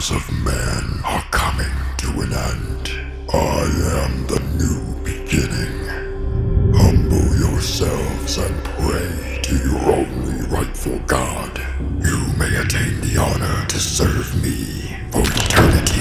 times of man are coming to an end. I am the new beginning. Humble yourselves and pray to your only rightful God. You may attain the honor to serve me for eternity.